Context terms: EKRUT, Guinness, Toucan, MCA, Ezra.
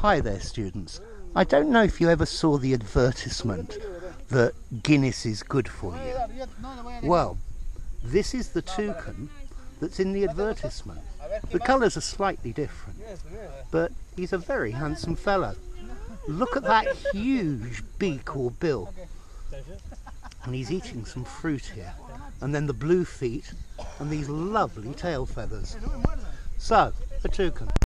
Hi there, students. I don't know if you ever saw the advertisement that Guinness is good for you. Well, this is the toucan that's in the advertisement. The colours are slightly different, but he's a very handsome fellow. Look at that huge beak or bill. And he's eating some fruit here. And then the blue feet and these lovely tail feathers. So, a toucan.